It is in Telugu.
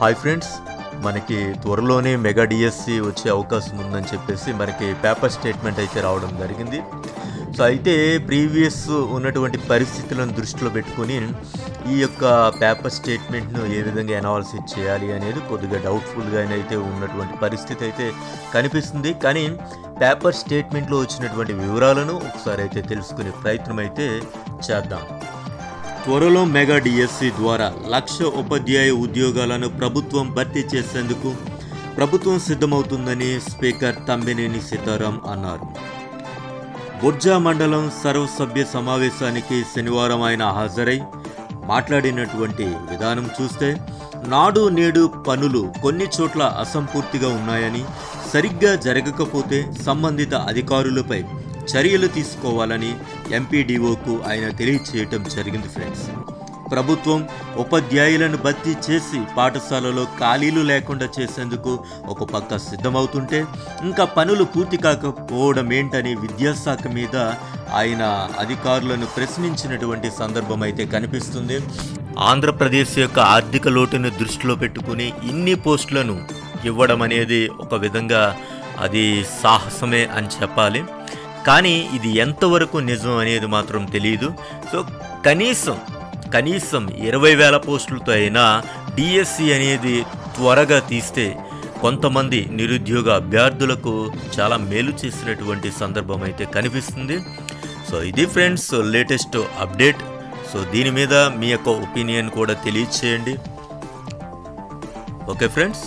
हाय फ्रेंड्स मन की त्वरलोने मेगा डीएससी वच्चे अवकाशम उंदनि चेप्पेसी मनकी पेपर स्टेटमेंट अयिते रावडं जरिगिंदी। सो अयिते प्रीवियस उन्नटुवंटि परिस्थितुलनु दृष्टिलो पेट्टुकोनि ई योक्क पेपर स्टेटमेंट नु ए विधंगा एनालिसिस चेयाली अनेदी कोद्दिगा डाउटफुल गा अयिते उन्नटुवंटि परिस्थिति अयिते कनिपिस्तुंदी। कानी पेपर स्टेटमेंट लो वच्चिनटुवंटि विवरालनु ओकसारि अयिते तेलुसुकुने प्रयत्నం अयिते చేద్దాం। त्वरलो मेगा डीएससी द्वारा लक्ष उपाध्याय उद्योगालनु ప్రభుత్వం భర్తీ చేసేందుకు ప్రభుత్వం సిద్ధమవుతుందని స్పీకర్ తమ్మినేని సీతారాం అన్నారు। బొర్జా మండలం సర్వసభ్య సమావేశానికి శనివారం ఆయన హాజరై మాట్లాడినటువంటి విధానం చూస్తే నాడు నేడు పనులు కొన్ని చోట్ల అసంపూర్తిగా ఉన్నాయని సరిగ్గా జరగకపోతే సంబంధిత అధికారులపై చర్యలు తీసుకోవాలని ఎంపీడీఓకు ఆయన తెలియజేయడం జరిగింది। ఫ్రెండ్స్ ప్రభుత్వం ఉపాధ్యాయులను భర్తీ చేసి పాఠశాలలో ఖాళీలు లేకుండా చేసేందుకు ఒక పక్క సిద్ధమవుతుంటే ఇంకా పనులు పూర్తి కాకపోవడం ఏంటని విద్యాశాఖ మీద ఆయన అధికారులను ప్రశ్నించినటువంటి సందర్భం అయితే కనిపిస్తుంది। ఆంధ్రప్రదేశ్ యొక్క ఆర్థిక లోటును దృష్టిలో పెట్టుకొని ఇన్ని పోస్టులను ఇవ్వడం అనేది ఒక విధంగా అది సాహసమే అని చెప్పాలి। కానీ ఇది ఎంతవరకు నిజం అనేది మాత్రం తెలియదు। సో కనీసం 20,000 పోస్టులతో అయినా డిఎస్సి అనేది త్వరగా తీస్తే కొంతమంది నిరుద్యోగ అభ్యర్థులకు చాలా మేలు చేసినటువంటి సందర్భం అయితే కనిపిస్తుంది। సో ఇది ఫ్రెండ్స్ లేటెస్ట్ అప్డేట్। సో దీని మీద మీ యొక్క ఒపీనియన్ కూడా తెలియజేయండి। Okay friends.